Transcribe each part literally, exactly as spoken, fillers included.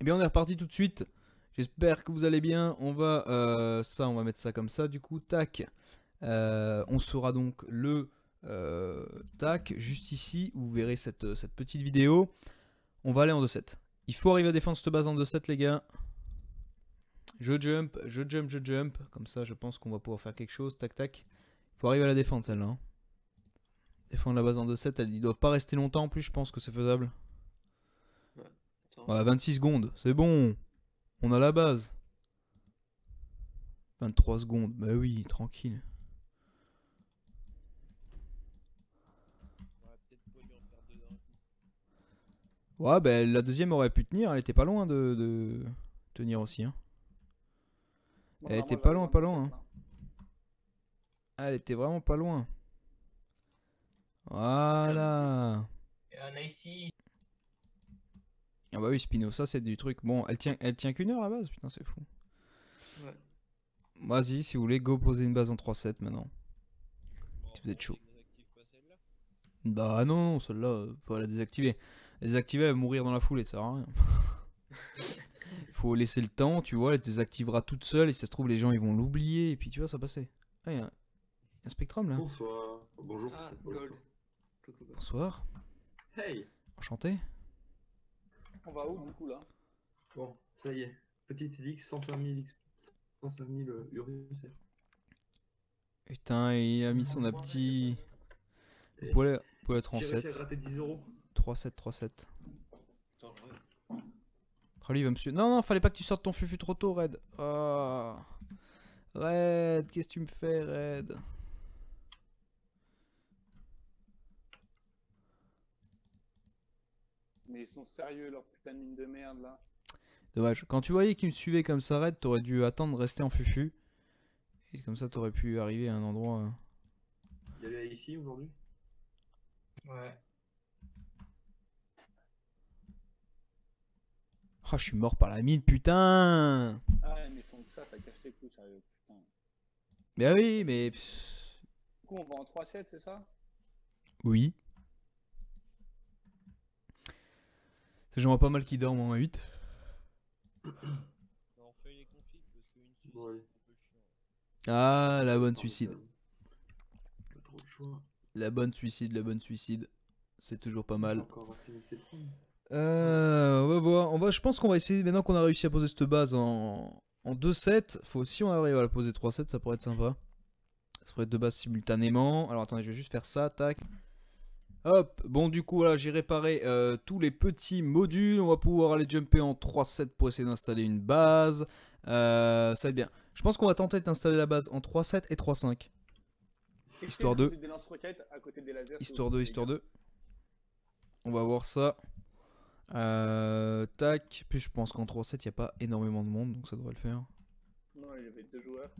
Et bien on est reparti tout de suite, j'espère que vous allez bien, on va, euh, ça, on va mettre ça comme ça du coup, tac, euh, on saura donc le euh, tac, juste ici, vous verrez cette, cette petite vidéo, on va aller en deux sept, il faut arriver à défendre cette base en deux sept les gars, je jump, je jump, je jump, comme ça je pense qu'on va pouvoir faire quelque chose, tac tac, il faut arriver à la défendre celle-là, hein. Défendre la base en deux sept, elle ne doit pas rester longtemps en plus, je pense que c'est faisable. Ouais, vingt-six secondes, c'est bon, on a la base. vingt-trois secondes, bah oui, tranquille. Ouais, bah la deuxième aurait pu tenir, elle était pas loin de, de tenir aussi. Hein. Elle était pas loin, pas loin. Hein. Elle était vraiment pas loin. Voilà. Ah bah oui, Spinoza, c'est du truc. Bon, elle tient, elle tient qu'une heure la base, putain, c'est fou. Ouais. Vas-y, si vous voulez, go poser une base en trois sept maintenant. Bon, si vous êtes chaud. Bah non, celle-là, faut la désactiver. La désactiver, elle va mourir dans la foulée, ça sert à rien. Faut laisser le temps, tu vois, elle désactivera toute seule et si ça se trouve, les gens ils vont l'oublier et puis tu vois, ça passer. Ah, y'a un... un spectrum là. Bonsoir. Bonjour. Ah, Gold. Bonsoir. Hey. Enchanté. On va où du coup là? Bon, ça y est. Petite élix, cent cinq mille U R I C R. Putain, il a mis son petit... Vous pouvez être en sept. trois sept, trois sept. Putain, ouais. Oh, lui, il va me suivre. Non, non, fallait pas que tu sortes ton fufu trop tôt, Red. Oh. Red, qu'est-ce que tu me fais, Red? Mais ils sont sérieux leur putain de mine de merde là. Dommage, quand tu voyais qu'ils me suivaient comme ça Red, t'aurais dû attendre de rester en fufu. Et comme ça t'aurais pu arriver à un endroit... Il y a eu ici aujourd'hui? Ouais. Ah oh, je suis mort par la mine putain. Ah ouais mais ils font que ça, ça cache les couilles sérieux putain. Mais ah oui mais... Du coup on va en trois sept c'est ça? Oui. J'en vois pas mal qui dorment en huit. Ah, la bonne suicide. La bonne suicide, la bonne suicide. C'est toujours pas mal. Euh, on va voir. On va, je pense qu'on va essayer, maintenant qu'on a réussi à poser cette base en, en deux sept, faut aussi on arrive à la poser trois sept, ça pourrait être sympa. Ça pourrait être deux bases simultanément. Alors attendez, je vais juste faire ça, tac. Hop, bon du coup là j'ai réparé euh, tous les petits modules, on va pouvoir aller jumper en trois sept pour essayer d'installer une base, euh, ça va être bien. Je pense qu'on va tenter d'installer la base en trois sept et trois cinq. Histoire deux. Histoire deux, histoire deux. On va voir ça. Euh, tac, puis je pense qu'en trois sept il n'y a pas énormément de monde donc ça devrait le faire. Non, il y avait deux joueurs.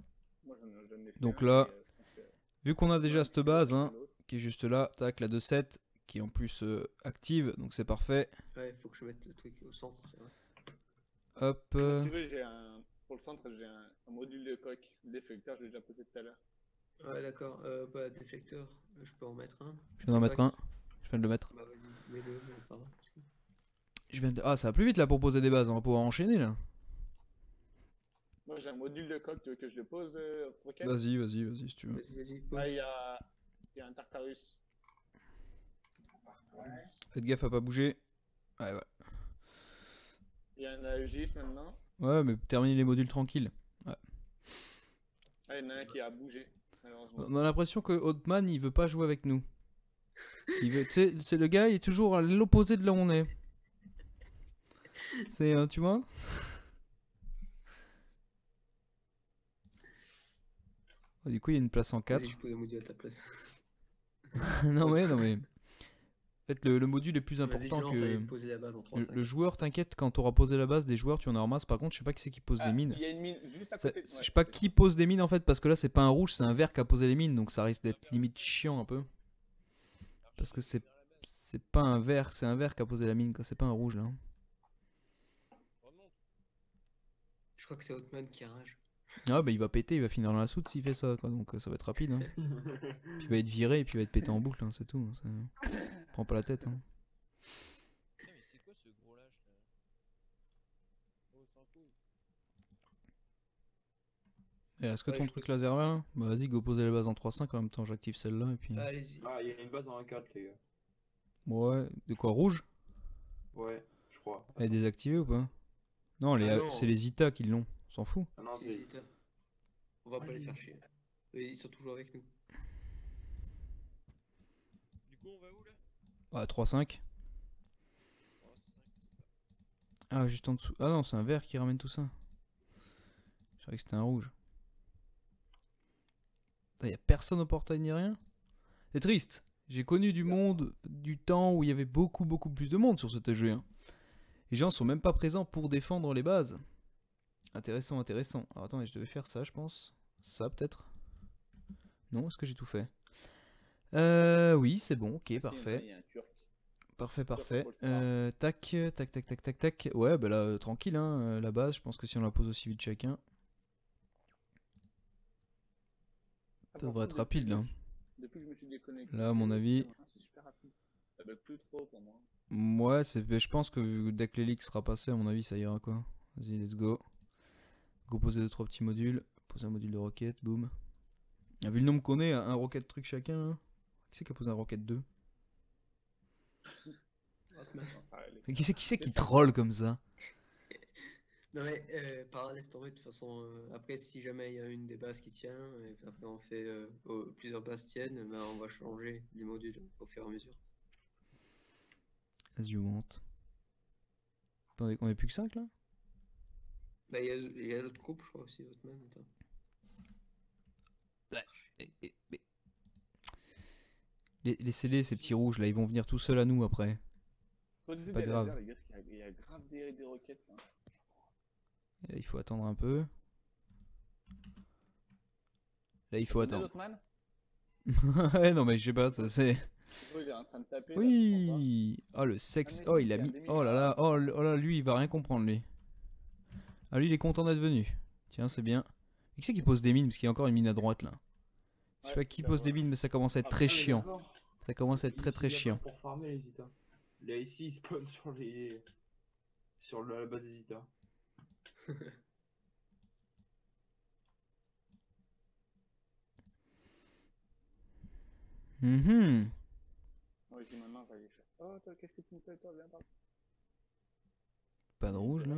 Moi, j'en ai fait donc là, et, euh, vu qu'on a déjà cette base, hein, qui est juste là, tac, la deux sept, qui est en plus euh, active, donc c'est parfait. Ouais, faut que je mette le truc au centre, c'est vrai. Hop. Euh... Si tu veux, j'ai un... Pour le centre, j'ai un... un module de coque, déflecteur, je l'ai déjà posé tout à l'heure. Ouais, d'accord, euh, bah, déflecteur, je peux en mettre un. Je viens d'en mettre un, je viens de le mettre. Bah, vas-y, mets-le, pardon. Je viens de... Ah, ça va plus vite là pour poser des bases, on va pouvoir enchaîner là. Moi j'ai un module de coque, tu veux que je le pose, euh, okay. Vas-y, vas-y, vas-y, si tu veux. Vas-y, vas-y, pose. Là, il y a... Il y a un Tartarus. Ouais. Faites gaffe à pas bouger. Ouais, ouais. Il y a un A E G I S maintenant. Ouais, mais terminez les modules tranquilles. Ouais. Ouais, il y en a un qui a bougé. On a l'impression que Hotman il veut pas jouer avec nous. Il veut, c'est le gars, il est toujours à l'opposé de là où on est. C'est, euh, tu vois. Oh, du coup, il y a une place en quatre. Vas-y, je pose un module à ta place. Non mais non mais en fait le, le module est plus important lance, que poser la base en trois, le, le joueur t'inquiète quand t'auras posé la base des joueurs tu en ramasses par contre je sais pas qui c'est qui pose ah, des mines, y a une mine juste à côté. Ça, ouais, je sais pas qui pose des mines en fait parce que là c'est pas un rouge c'est un vert qui a posé les mines donc ça risque d'être limite chiant un peu parce que c'est c'est pas un vert c'est un vert qui a posé la mine quoi c'est pas un rouge là. Je crois que c'est Hotman qui rage. Ah bah il va péter, il va finir dans la soute s'il fait ça quoi, donc ça va être rapide hein. Puis il va être viré et puis il va être pété en boucle hein, c'est tout, ça... prends pas la tête hein. Et est-ce que ouais, ton truc peux... laser là, bah vas-y, go poser les bases en trois cinq en même temps, j'active celle-là et puis... Allez-y. Ah, il y a une base en un quatre les gars. Ouais, de quoi, rouge? Ouais, je crois. Elle est désactivée ou pas? Non, ah non. C'est les Zita qui l'ont, on s'en fout. Ah c'est les Zita. On va pas les faire chier. Ils sont toujours avec nous. Du coup, on va où là? Ah, trois cinq. Ah, juste en dessous. Ah non, c'est un vert qui ramène tout ça. Je savais que c'était un rouge. Il n'y a personne au portail ni rien. C'est triste. J'ai connu du monde, du temps où il y avait beaucoup, beaucoup plus de monde sur cet jeu. Hein. Les gens sont même pas présents pour défendre les bases. Intéressant, intéressant. Alors attends, je devais faire ça, je pense. Ça, peut-être. Non, est-ce que j'ai tout fait? Euh, oui, c'est bon, ok, parfait. Parfait, parfait. Euh, tac, tac, tac, tac, tac, tac. Ouais, bah là, euh, tranquille, hein, euh, la base, je pense que si on la pose aussi vite chacun... Ça devrait être rapide là. Depuis que je me suis déconnecté. Là, à mon avis. C'est super rapide. Ça bug plus trop pour moi. Ouais, je pense que dès que l'hélix sera passé, à mon avis, ça ira quoi. Vas-y, let's go. Go poser deux trois petits modules. Poser un module de roquette, boum. Ah, vu le nombre qu'on est, un roquette truc chacun. Hein. Qui c'est qui a posé un roquette deux? Mais qui c'est qui, qui, qui troll comme ça? Non mais euh, par laisse tomber de toute façon, euh, après si jamais il y a une des bases qui tient, et après on fait euh, oh, plusieurs bases tiennent, bah, on va changer les modules au fur et à mesure. As you want. Attendez, on est plus que cinq là? Bah il y a, a l'autre groupe je crois aussi, l'autre man, attends. Ouais. Laissez-les ces petits rouges là, ils vont venir tout seuls à nous après. C'est pas grave. Lasers, les gars, il y a grave des, des roquettes hein. Là, il faut attendre un peu. Là, il faut attendre. Ouais, non, mais je sais pas, ça c'est. Oui. Oh, le sexe. Oh, il a mis. Oh là là. Oh là, lui, il va rien comprendre, lui. Ah, lui, il est content d'être venu. Tiens, c'est bien. Et qui c'est qui pose des mines? Parce qu'il y a encore une mine à droite là. Je sais pas qui pose des mines, mais ça commence à être très chiant. Ça commence à être très très chiant. Là, ici, il spawn sur les. Sur la base des Zita. Mhm. Pas de rouge là.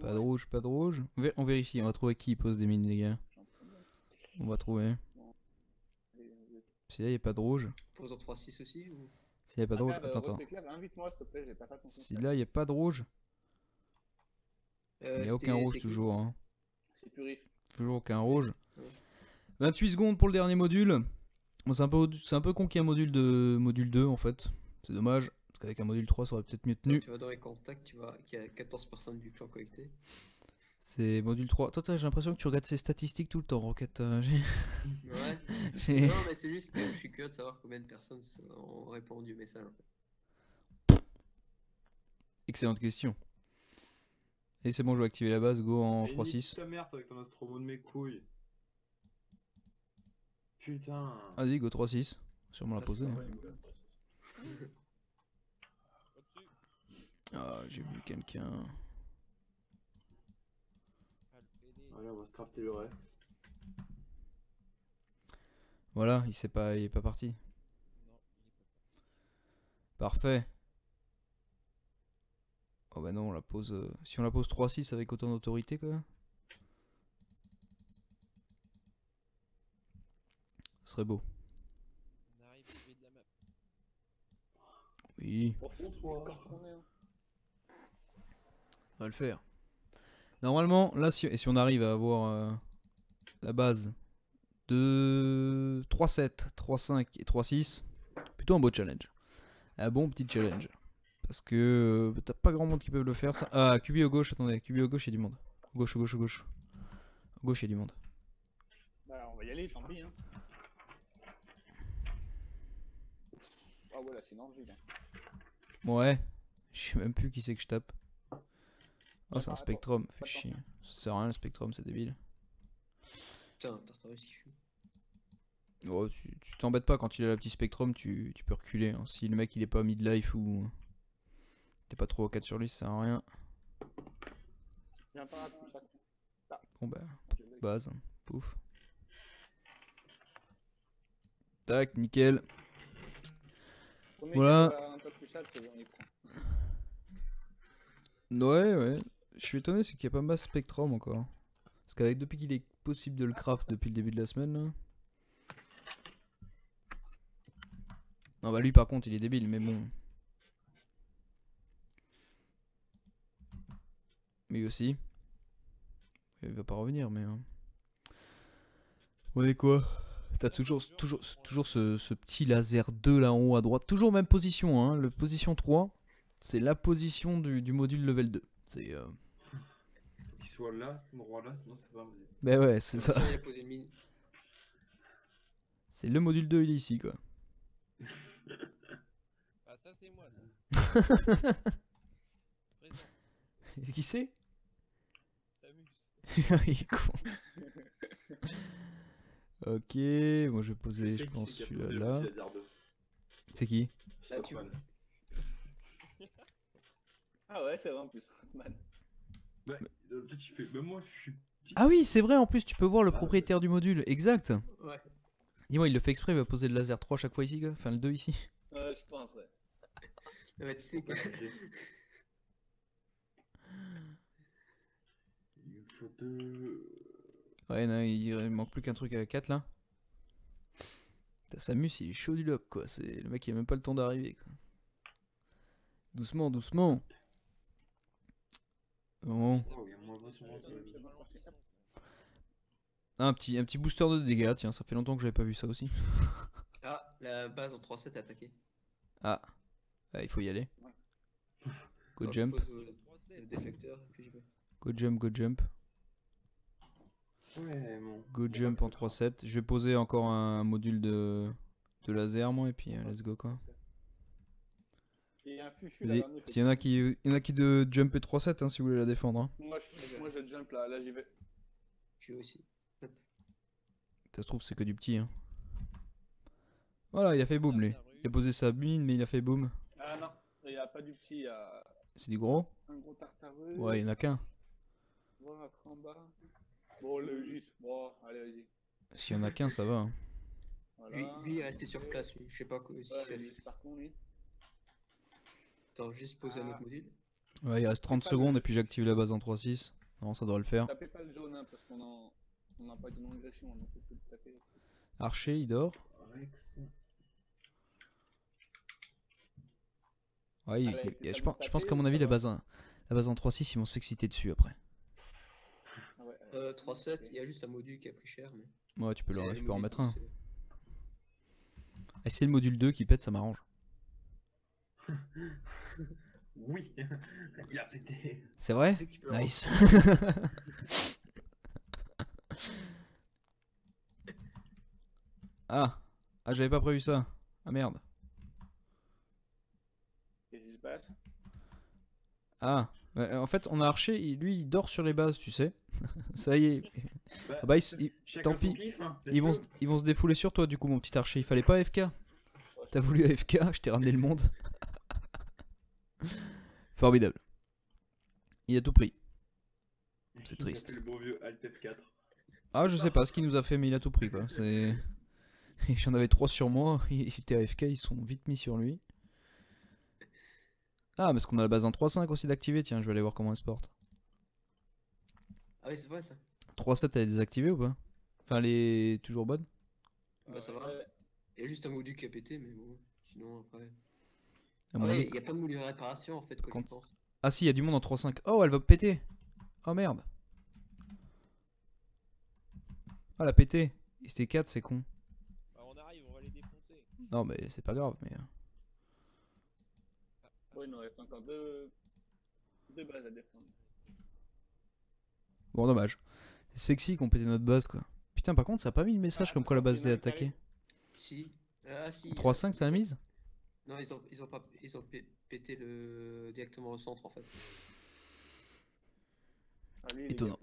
Pas de rouge, pas de rouge. On vérifie, on va trouver qui pose des mines les gars. On va trouver. Si là il n'y a pas de rouge. Pose en trois six aussi ou... Si là il n'y a pas de rouge, attends, attends. Si là il n'y a pas de rouge. Il n'y a aucun rouge toujours. Hein. Toujours aucun rouge. Ouais. vingt-huit secondes pour le dernier module. Bon, c'est un peu, c'est un peu con qu'il y ait un module, de, module deux en fait. C'est dommage. Parce qu'avec un module trois ça aurait peut-être mieux tenu. Donc, tu vas dans les contacts, tu vois qu'il y a quatorze personnes du clan connecté. C'est module trois. Toi, toi j'ai l'impression que tu regardes ces statistiques tout le temps, Rocket. Euh, ouais. Non mais c'est juste que je suis curieux de savoir combien de personnes ont répondu au message. En fait. Excellente question. Et c'est bon, je vais activer la base, go en trois six. Ta merde avec ton astromo de mes couilles. Putain. Vas-y, go trois six. Sûrement ah, la poser. Hein. Ah, j'ai vu quelqu'un. Voilà, on va se crafter le reste. Voilà, il, pas, il est pas parti. Parfait. Oh bah non, on la pose. Euh, si on la pose trois six avec autant d'autorité, quoi. Ce serait beau. On arrive au milieu de la map. Oui. On va le faire. Normalement, là, si, et si on arrive à avoir euh, la base de trois sept, trois cinq et trois six, plutôt un beau challenge. Un bon petit challenge. Parce que euh, t'as pas grand monde qui peut le faire ça. Ah, Q B au gauche, attendez, Q B au gauche, il y a du monde. Au gauche, au gauche, au gauche. Au gauche, il y a du monde. Bah, on va y aller, tant pis. Hein. Ah, voilà, c'est normal. Ouais, je sais même plus qui c'est que je tape. Oh, c'est un spectrum, fait chier. Ça sert à rien le spectrum, c'est débile. Putain, Tartarus, il fume. Oh, tu t'embêtes pas quand il a le petit spectrum, tu, tu peux reculer. Hein. Si le mec il est pas mid-life ou. T'es pas trop au quatre sur lui, ça sert à rien. Bon bah, base, pouf. Tac, nickel. Voilà. Ouais, ouais. Je suis étonné, c'est qu'il n'y a pas masse spectrum encore. Parce qu'avec depuis qu'il est possible de le craft depuis le début de la semaine là. Non bah lui par contre il est débile mais bon. Lui aussi. Il va pas revenir mais... Hein. On est quoi? T'as toujours, toujours, toujours ce, ce petit laser deux là en haut à droite. Toujours même position hein. Le position trois. C'est la position du, du module level deux. C'est... Euh... Qu'il soit là, c'est mon roi là, sinon c'est pas amusé. Mais ouais c'est ça. C'est le module deux, il est ici quoi. Ah ça c'est moi ça. Qui c'est? Il est con. Ok, moi je vais poser je pense celui-là là. C'est qui? Ah ouais c'est vrai en plus Ratman. Bah, même moi je suis petit. Ah oui c'est vrai en plus tu peux voir le propriétaire du module, exact. Ouais. Dis-moi il le fait exprès, il va poser le laser trois chaque fois ici quoi, enfin le deux ici. Ouais je pense ouais. Ouais tu sais quoi. Ouais, non, il manque plus qu'un truc à quatre là. T'as Samus, il est chaud du loc quoi. C'est le mec qui a même pas le temps d'arriver quoi. Doucement, doucement. Bon. Un petit, un petit booster de dégâts, tiens, ça fait longtemps que j'avais pas vu ça aussi. Ah, la base en trois sept est attaquée. Ah, ah, il faut y aller. Go jump. Go jump, go jump. Ouais, bon. Go jump en trois sept. Je vais poser encore un module de, de laser, moi, et puis hein, let's go quoi. Vas-y, s'il y en a qui, y en a qui de jump et trois sept hein, si vous voulez la défendre. Hein. Moi, je, moi je jump là, là j'y vais. Je vais aussi. Ça se trouve, c'est que du petit. Hein. Voilà, il a fait boom lui. Il a posé sa mine, mais il a fait boom. Ah non, il a pas du petit. Il a... C'est du gros? Un gros tartareux. Ouais, il n'y en a qu'un. Voilà, après en bas. Bon, le juste. Bon, allez, allez. S'il y en a qu'un, ça va. Hein. Voilà. Lui, lui, il est resté sur place. Lui. Je sais pas quoi. Si ouais, ça lui, par contre, lui. Attends, juste poser ah. un autre module. Ouais, il reste trente secondes le... et puis j'active la base en trois six. Non, ça doit le faire. Tapez pas le jaune, hein, parce qu'on en... on n'a pas de non-agression. Donc on peut taper aussi. Archer, il dort. Rex. Ouais, allez, il... je, pense, je pense qu'à mon avis, la base, en... la base en trois six, ils vont s'exciter dessus après. Euh, trois sept, il y a juste un module qui a pris cher. Mais... Ouais, tu peux, le... tu peux en mettre un. Et c'est le module deux qui pète, ça m'arrange. Oui, il a pété. C'est vrai? Nice. Ah, ah j'avais pas prévu ça. Ah merde. Ah, en fait, on a Archer, lui il dort sur les bases, tu sais. Ça y est. Bah, ah bah, il, il, tant pis. Kiff, hein, ils, vont, ils vont se défouler sur toi, du coup, mon petit Archer. Il fallait pas A F K. T'as voulu A F K, je t'ai ramené le monde. Formidable. Il a tout pris. C'est triste. Ah, je sais pas ce qu'il nous a fait, mais il a tout pris quoi. J'en avais trois sur moi. Il était A F K, ils sont vite mis sur lui. Ah, parce qu'on a la base en trois cinq aussi d'activer. Tiens, je vais aller voir comment elle se porte. Ah oui, c'est vrai ça. trois sept, elle est désactivée ou pas? Enfin, elle est toujours bonne? Bah, ça va. Il y a juste un module qui a pété, mais bon. Sinon, après. Ah, ouais, il n'y a pas de module de réparation en fait, quoi, Quand... je pense. Ah, si, il y a du monde en trois cinq. Oh, elle va péter. Oh merde. Ah, elle a pété. Il s'était quatre, c'est con. Bah, on arrive, on va les défoncer. Non, mais c'est pas grave, mais. Oui, il nous reste encore deux... deux bases à défendre. Bon, dommage. C'est sexy qu'on pétait notre base, quoi. Putain, par contre, ça a pas mis le message ah, comme quoi la base était attaquée. Si. Ah, si. trois cinq, ça a mise? Non, ils ont, ils ont, pas, ils ont pété le... directement au centre, en fait. Allez, étonnant.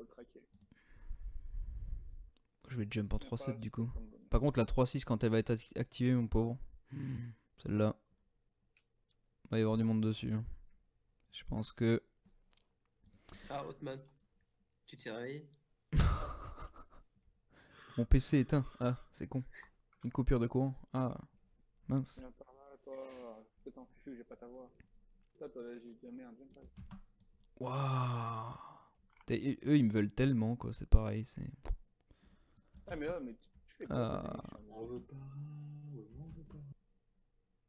Je vais jump en trois sept, du coup. Par contre, la trois six, quand elle va être activée, mon pauvre. Mmh. Celle-là. Il va y avoir du monde dessus. Je pense que... Ah, Hotman, tu t'es réveillé? Mon P C est éteint. Ah, c'est con. Une coupure de courant. Ah, mince. Viens par là, toi. Peut-être en fichu, j'ai pas ta voix. Toi, toi, j'ai dit la merde, viens pas. Waouh. Eux, ils me veulent tellement, quoi. C'est pareil, c'est... Ah, mais ouais, mais tu fais quoi? On veut pas, on veut pas.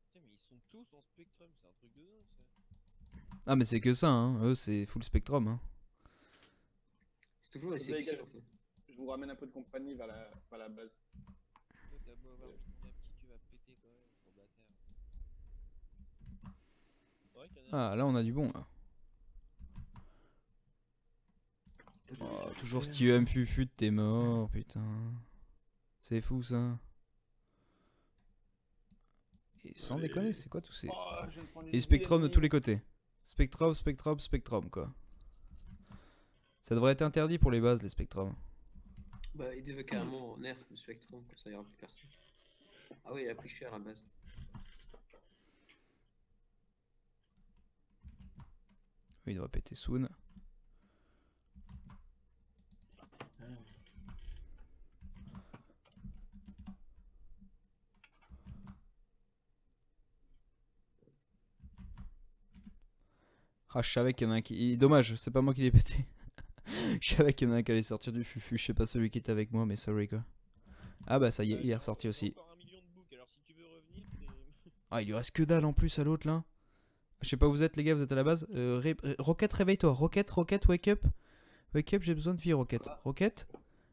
Putain, mais ils sont tous en spectrum, c'est un truc de dingue, ça. Ah, mais c'est que ça, hein. Eux, c'est full spectrum, hein. C'est toujours assez sexy, en fait. Je vous ramène un peu de compagnie vers la, vers la base. T'as beau avoir une petite, tu vas péter quand même, gros bâtard. Ah, là on a du bon là. Oh, toujours si tu aimes Fufu, t'es mort, putain. C'est fou ça. Et sans Allez. déconner, c'est quoi tous ces. Oh, Et spectrum de tous les côtés. Spectrum, spectrum, spectrum quoi. Ça devrait être interdit pour les bases, les spectrums. Bah, il devait carrément nerf le spectrum, comme ça il n'y aura plus personne. Ah oui, il a pris cher à la base. Il doit péter soon. Ah. Ah, je savais qu'il y en a un qui... Dommage, c'est pas moi qui l'ai pété. Je savais qu'il y en a un qui allait sortir du fufu, je sais pas celui qui était avec moi, mais sorry quoi. Ah bah ça y est, il est ressorti aussi. Ah, il lui reste que dalle en plus à l'autre là. Je sais pas où vous êtes les gars, vous êtes à la base. euh, ré Rocket, réveille-toi. Rocket, Rocket, wake up. Wake up, j'ai besoin de vie, Rocket. Rocket,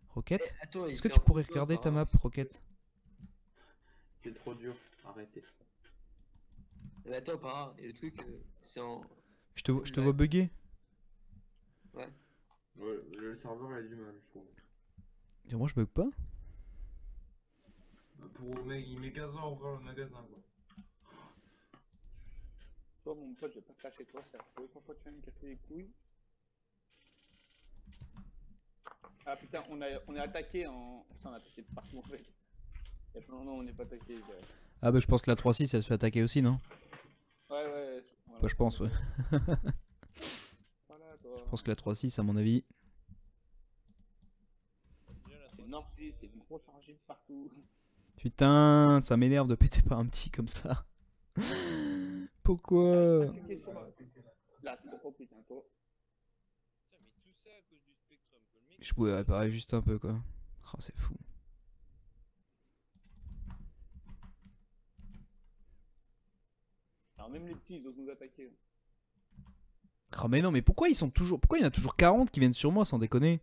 Rocket. Est-ce que tu pourrais regarder ta map, Rocket? C'est trop dur, arrêtez. Mais attends, pas le truc, c'est en... Je te vois bugger. Ouais. Ouais, le serveur il a du mal, je trouve. Et moi je bug pas? Bah pour mec, il met quinze ans à ouvrir le magasin quoi. Toi mon pote, je vais pas cracher toi, c'est la première fois que tu vas me casser les couilles. Ah putain, on, a, on est attaqué en. Putain, on a attaqué de partout en fait. Il y a plein de temps on n'est pas attaqué. Ah bah je pense que la trois six elle se fait attaquer aussi, non? Ouais, ouais. Voilà. Bah je pense, ouais. Je pense que la trois six à mon avis. C'est normal, c'est gros chargé de partout. Putain, ça m'énerve de péter par un petit comme ça. Pourquoi? Je pouvais réparer juste un peu quoi. Oh, c'est fou. Alors même les petits ils osent nous attaquer. Oh mais non, mais pourquoi ils sont toujours... Pourquoi il y en a toujours quarante qui viennent sur moi sans déconner?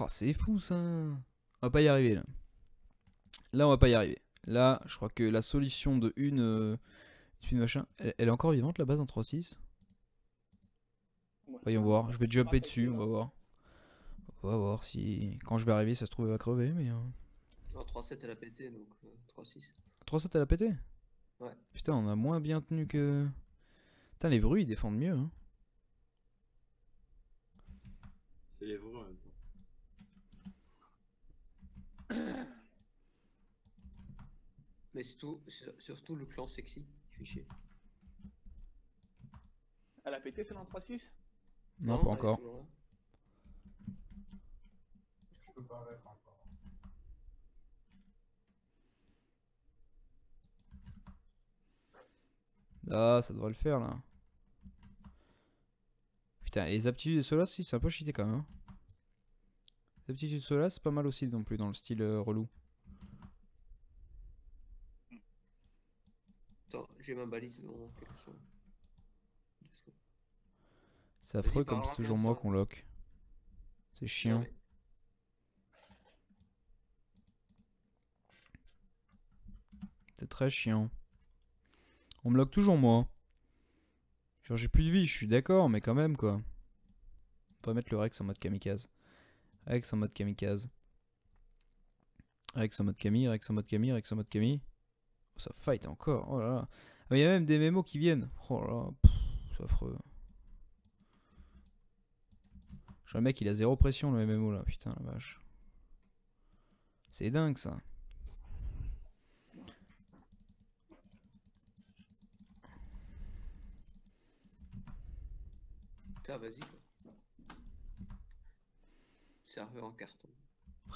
Oh c'est fou ça. On va pas y arriver là. Là on va pas y arriver. Là je crois que la solution de une... Euh, une machin... Elle, elle est encore vivante la base en trois six? Voyons voir. Je vais jumper dessus, on va voir. On va voir si... Quand je vais arriver ça se trouve elle va crever mais... En trois sept elle a pété donc trois six. trois sept elle a pété? Ouais. Putain, on a moins bien tenu que... Putain, les vrues, ils défendent mieux. Hein. C'est les vrues en même temps. Mais surtout, surtout le clan sexy, fichier. Elle a pété celle en trois six? Non, non, pas encore. Je peux pas mettre encore. Ah, ça devrait le faire là. Putain, les aptitudes de Solas, si, c'est un peu cheaté quand même. Hein. Les aptitudes de Solas, c'est pas mal aussi non plus dans le style euh, relou. Attends, j'ai ma balise dans quelque chose. C'est affreux comme c'est toujours moi qu'on lock. C'est chiant. Ouais, mais... C'est très chiant. On me lock toujours moi. Genre j'ai plus de vie, je suis d'accord, mais quand même quoi. On va mettre le Rex en mode kamikaze. Rex en mode kamikaze. Rex en mode Camille, Rex en mode Camille, Rex en mode Camille. Oh, ça fight encore, oh là là. Mais il y a même des mémos qui viennent. Oh là là, c'est affreux. Genre le mec il a zéro pression le M M O là, putain la vache. C'est dingue ça. ça, vas-y. Serveur en carton.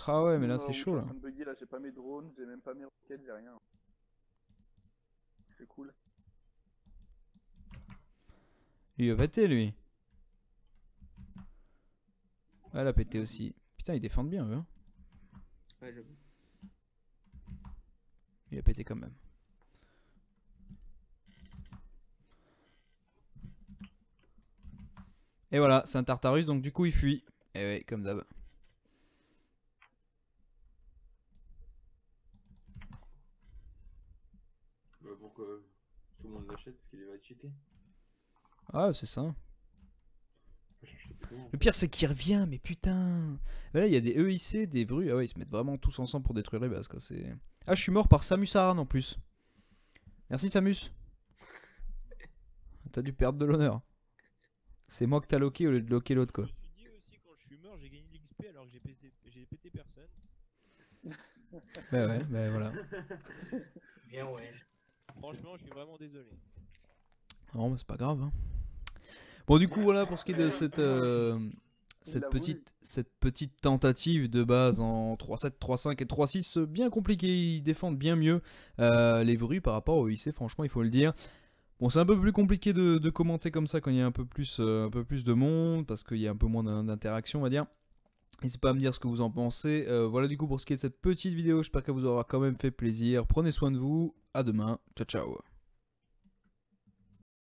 Ah ouais, mais là c'est chaud là. Je suis en train de bugger, là j'ai pas mes drones, j'ai même pas mes roquettes, j'ai rien. C'est cool. Il a pété lui. Ah, elle a pété aussi. Putain, ils défendent bien eux. Hein. Ouais, j'avoue. Il a pété quand même. Et voilà, c'est un Tartarus, donc du coup il fuit. Et ouais, comme d'hab. Bah pour que tout le monde l'achète, parce qu'il va être cheaté. Ah, c'est ça. Le pire, c'est qu'il revient, mais putain. Bah là, il y a des E I C, des bruits. Ah ouais, ils se mettent vraiment tous ensemble pour détruire les bases, quoi. C'est... Ah, je suis mort par Samus Aran en plus. Merci, Samus. T'as dû perdre de l'honneur. C'est moi que t'as loqué au lieu de loquer l'autre, quoi. Je me suis dit aussi, quand je suis mort, j'ai gagné de l'X P alors que j'ai pété, j'ai pété personne. Bah ouais, bah voilà. Bien ouais. Franchement, je suis vraiment désolé. Non, mais c'est pas grave. Hein. Bon, du coup, voilà pour ce qui est de cette, euh, cette, petite, cette petite tentative de base en trois sept, trois cinq et trois six. Bien compliqué, ils défendent bien mieux euh, les bruits par rapport au I C, franchement, il faut le dire. Bon, c'est un peu plus compliqué de, de commenter comme ça quand il y a un peu plus, euh, un peu plus de monde, parce qu'il y a un peu moins d'interaction, on va dire. N'hésitez pas à me dire ce que vous en pensez. Euh, voilà du coup pour ce qui est de cette petite vidéo, j'espère qu'elle vous aura quand même fait plaisir. Prenez soin de vous, à demain, ciao ciao.